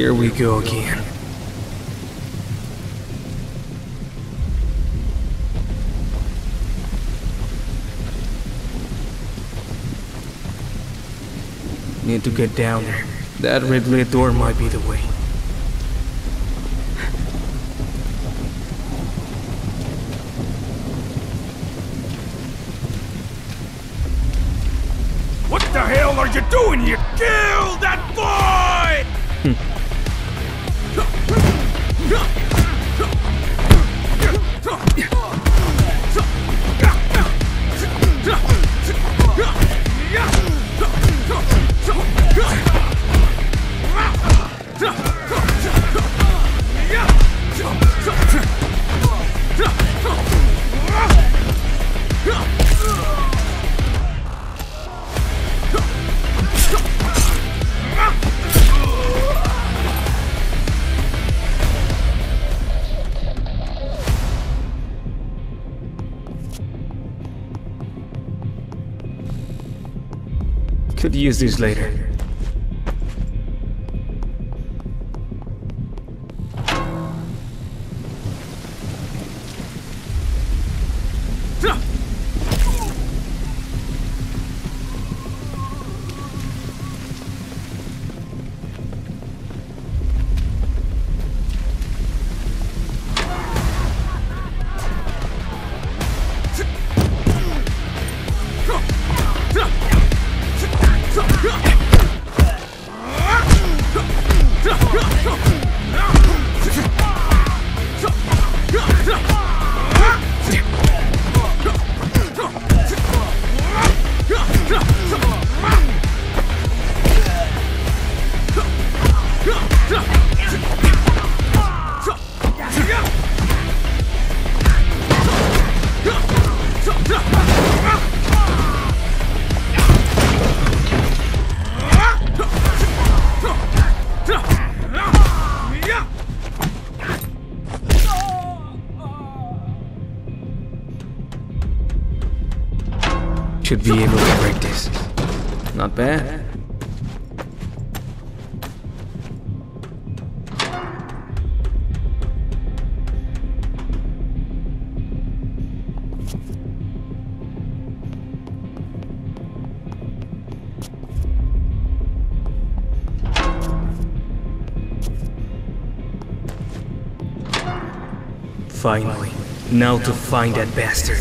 Here we go again. Need to get down there. That red-lit door might be the way. What the hell are you doing here? Kill that boy! Could use these later. Should be able to break this. Not bad. Finally, now to find that bastard.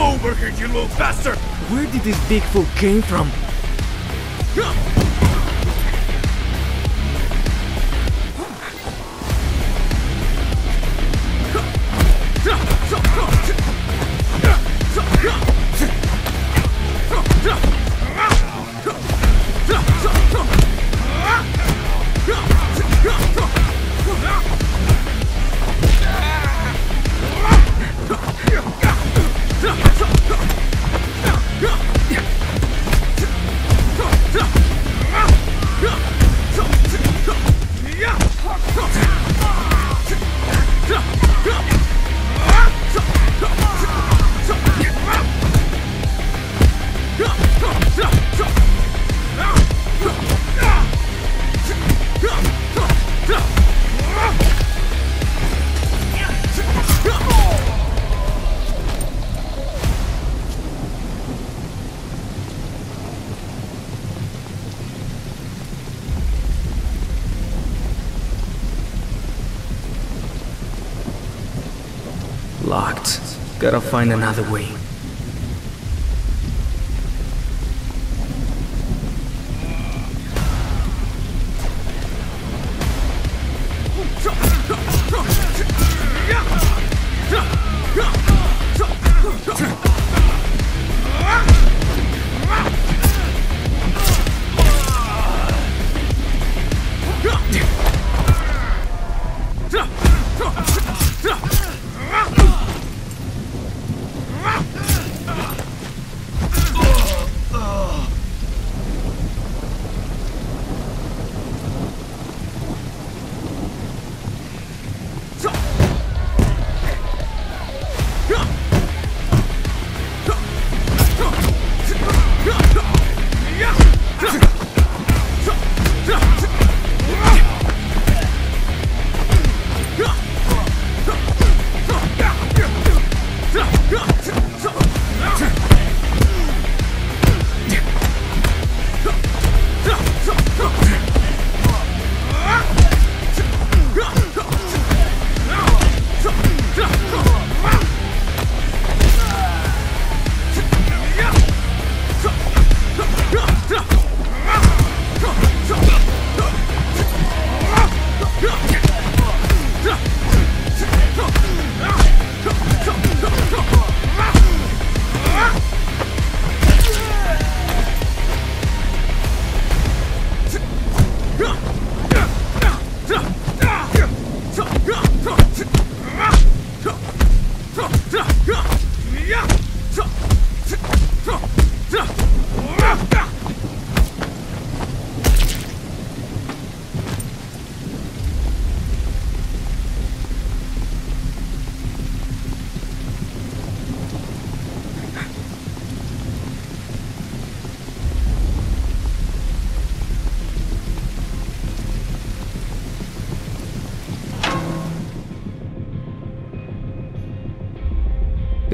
Over here, you little bastard! Where did this big fool came from? Locked. Gotta find another way.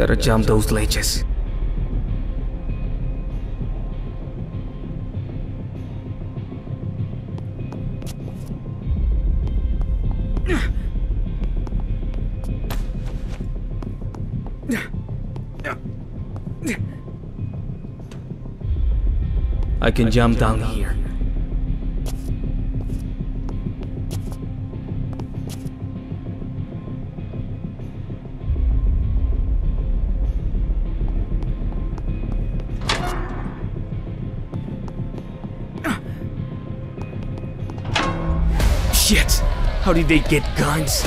Better jump those ledges. I can jump down here. Shit! How did they get guns?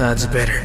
That's better.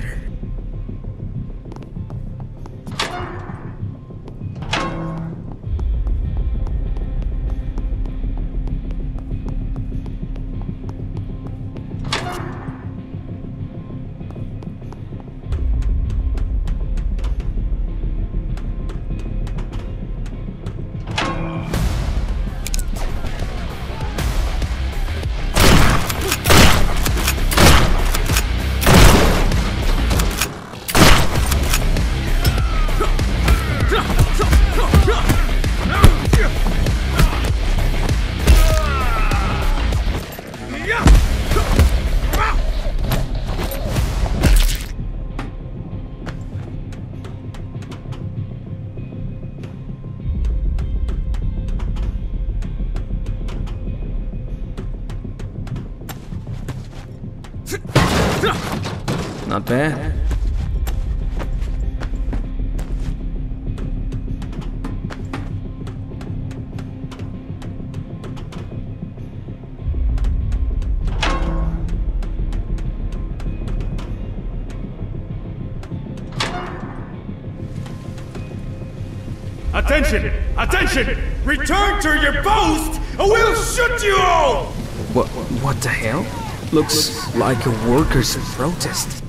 Not bad. Attention! Attention! Return to your post, or we'll shoot you all! What the hell? Looks like a workers' protest.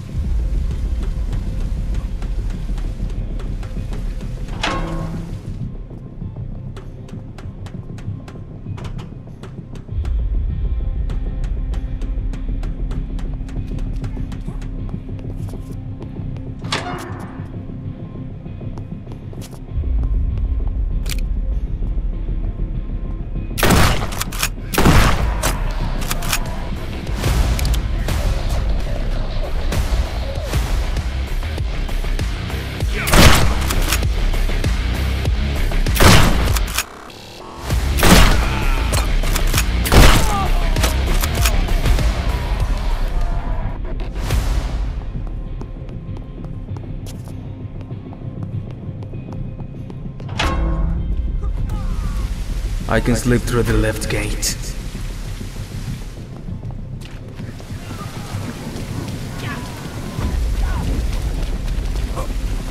I can slip through the left gate.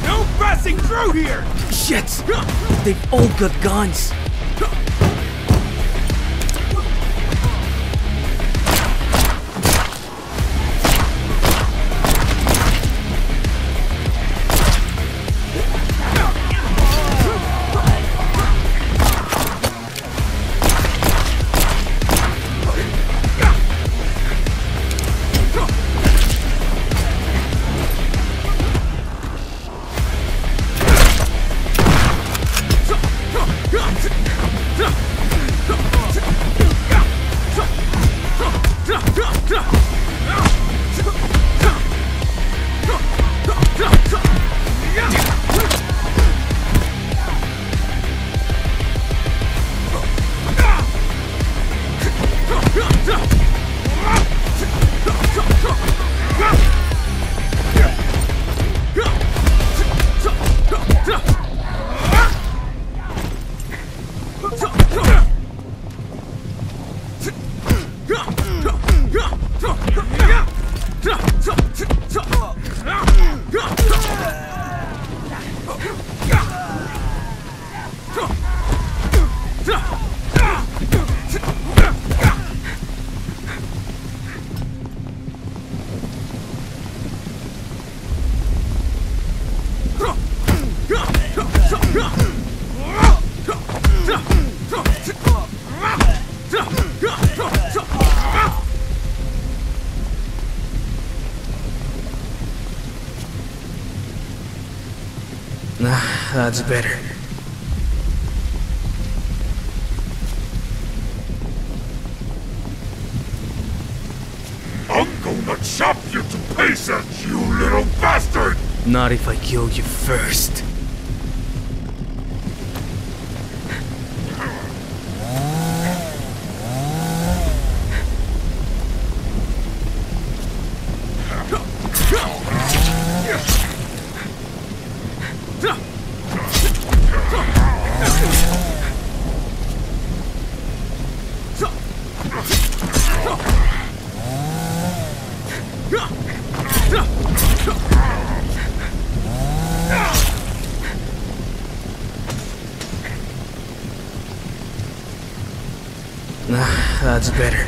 No passing through here! Shit! They've all got guns! That's better. I'm gonna chop you to pieces, you little bastard! Not if I kill you first. That's better.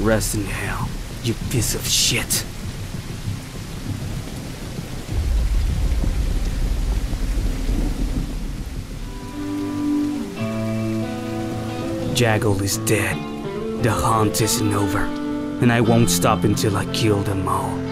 Rest in hell, you piece of shit. Jackal is dead. The hunt isn't over, and I won't stop until I kill them all.